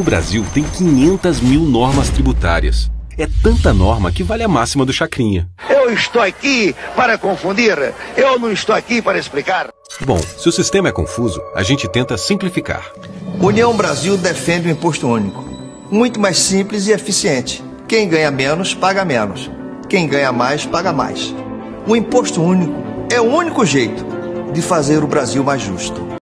O Brasil tem 500 mil normas tributárias. É tanta norma que vale a máxima do Chacrinha. Eu estou aqui para confundir, eu não estou aqui para explicar. Bom, se o sistema é confuso, a gente tenta simplificar. União Brasil defende o imposto único. Muito mais simples e eficiente. Quem ganha menos, paga menos. Quem ganha mais, paga mais. O imposto único é o único jeito de fazer o Brasil mais justo.